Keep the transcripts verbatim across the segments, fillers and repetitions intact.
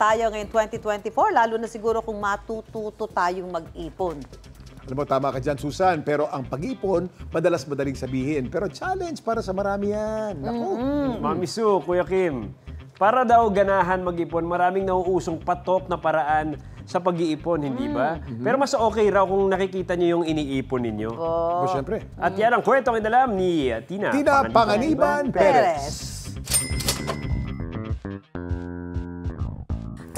tayo ngayon twenty twenty-four, lalo na siguro kung matututo tayong mag-ipon. Alam mo, tama ka dyan, Susan. Pero ang pag-ipon, madalas madaling sabihin. Pero challenge para sa marami yan. Naku. Mm-hmm. Mami Sue, Kuya Kim, para daw ganahan mag-ipon, maraming nauusong patok na paraan sa pag-iipon, hindi ba? Mm-hmm. Pero mas okay raw kung nakikita niyo yung iniipon ninyo. Oh. Siyempre. At yan ang kwentong inalam ni Tina, Tina Panganiban, Panganiban Perez.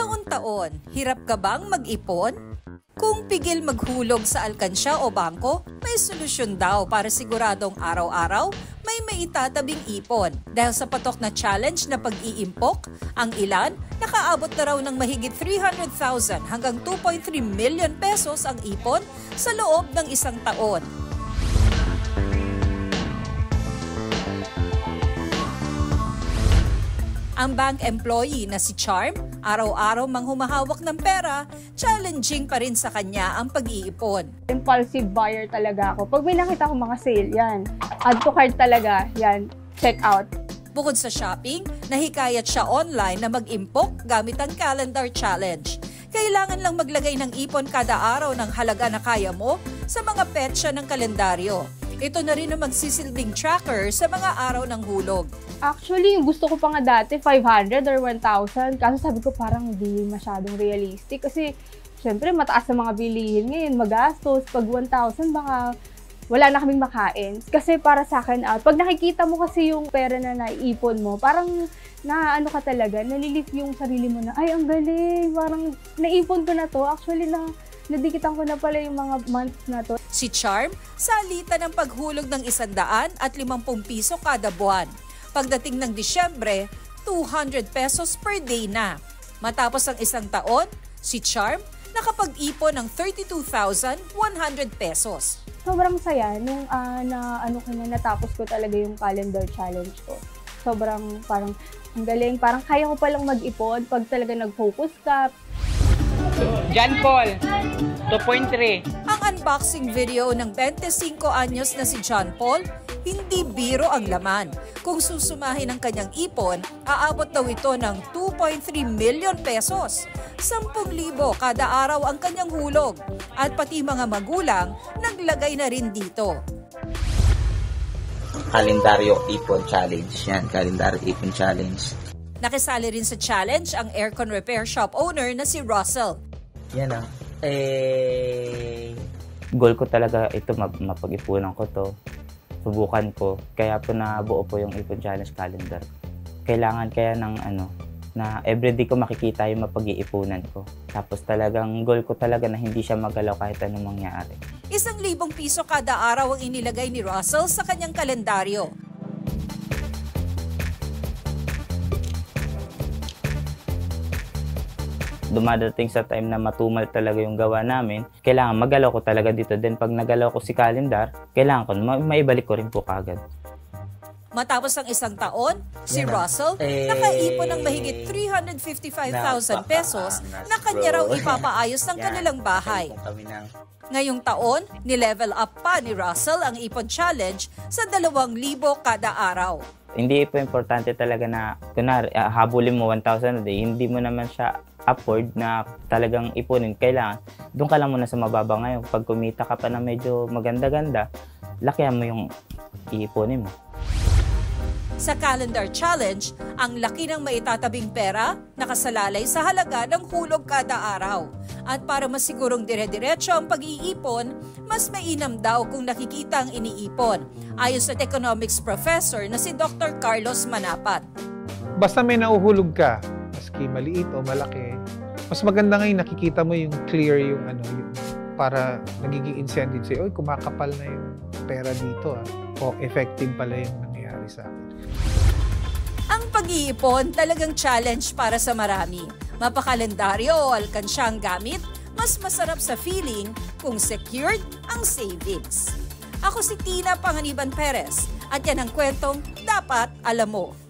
Taon-taon, hirap ka bang mag-ipon? Kung pigil maghulog sa alkansya o bangko, may solusyon daw para siguradong araw-araw may maitatabing ipon. Dahil sa patok na challenge na pag-iimpok, ang ilan nakaabot na raw ng mahigit three hundred thousand hanggang two point three million pesos ang ipon sa loob ng isang taon. Ang bank employee na si Charm, araw-araw mang humahawak ng pera, challenging pa rin sa kanya ang pag-iipon. Impulsive buyer talaga ako. Pag may nakita ko mga sale, yan. Add to cart talaga, yan. Check out. Bukod sa shopping, nahikayat siya online na mag-impok gamit ang calendar challenge. Kailangan lang maglagay ng ipon kada araw ng halaga na kaya mo sa mga petsa ng kalendaryo. Ito na rin ang magsisilbing tracker sa mga araw ng hulog. Actually, gusto ko pa nga dati five hundred or one thousand. Kaso sabi ko parang hindi masyadong realistic. Kasi syempre mataas ang mga bilihin ngayon, magastos. Pag one thousand baka wala na kaming makain. Kasi para sa akin, uh, pag nakikita mo kasi yung pera na naiipon mo, parang naano ka talaga, nalilip yung sarili mo na, ay ang galing, parang naipon ko na to. Actually na... nadikitan ko na pala yung mga months na to. Si Charm, salita ng paghulog ng isandaan at limampung piso kada buwan. Pagdating ng Disyembre, two hundred pesos per day na. Matapos ang isang taon, si Charm nakapag-ipon ng thirty-two thousand one hundred pesos. Sobrang saya nung uh, na, ano ko na, natapos ko talaga yung calendar challenge ko. Sobrang parang ang galing, parang kaya ko palang mag-ipon pag talaga nag-focus ka. John Paul, two point three. Ang unboxing video ng twenty-five anyos na si John Paul, hindi biro ang laman. Kung susumahin ang kanyang ipon, aabot daw ito ng two point three million pesos. ten thousand kada araw ang kanyang hulog. At pati mga magulang, naglagay na rin dito. Kalendaryo Ipon Challenge. Yan, Kalendaryo Ipon Challenge. Nakisali rin sa challenge ang aircon repair shop owner na si Russell. Yan ah. Eh... Goal ko talaga ito, mapag-ipunan ko to. Subukan ko. Kaya po nabuo po yung Ipon Challenge calendar. Kailangan kaya ng ano, na everyday ko makikita yung mapag-iipunan ko. Tapos talagang goal ko talaga na hindi siya magalaw kahit anong mangyari. Isang libong piso kada araw ang inilagay ni Russell sa kanyang kalendaryo. Dumadating sa time na matumal talaga yung gawa namin, kailangan magalaw ko talaga dito. Then pag nagalaw ko si calendar, kailangan ko, ma maibalik ko rin po kagad. Matapos ang isang taon, si Russell nakaipon ng mahigit three hundred fifty-five thousand pesos na kanya raw ipapaayos ng kanilang bahay. Ngayong taon, nilevel up pa ni Russell ang Ipon Challenge sa dalawang libo kada araw. Hindi po importante talaga na, kunwari, habulin mo one thousand a day, hindi mo naman siya afford na talagang ipunin. Kailangan, doon ka lang muna sa mababa ngayon. Pag kumita ka pa na medyo maganda-ganda, lakihan mo yung iipunin mo. Sa Calendar Challenge, ang laki ng maitatabing pera nakasalalay sa halaga ng hulog kada araw. At para masigurong dire-diretso ang pag-iipon, mas mainam daw kung nakikita ang iniipon, ayon sa economics professor na si Doctor Carlos Manapat. Basta may nauhulog ka, maski maliit o malaki, mas maganda ngayon nakikita mo yung clear yung ano, yung para nagiging incentive sa'yo, oy, kumakapal na yung pera dito ah. O effective pala yung nangyayari sa akin. Ang pag-iipon talagang challenge para sa marami. Mapakalendaryo o alkansya ang gamit, mas masarap sa feeling kung secured ang savings. Ako si Tina Panganiban Perez at yan ang kwentong dapat alam mo.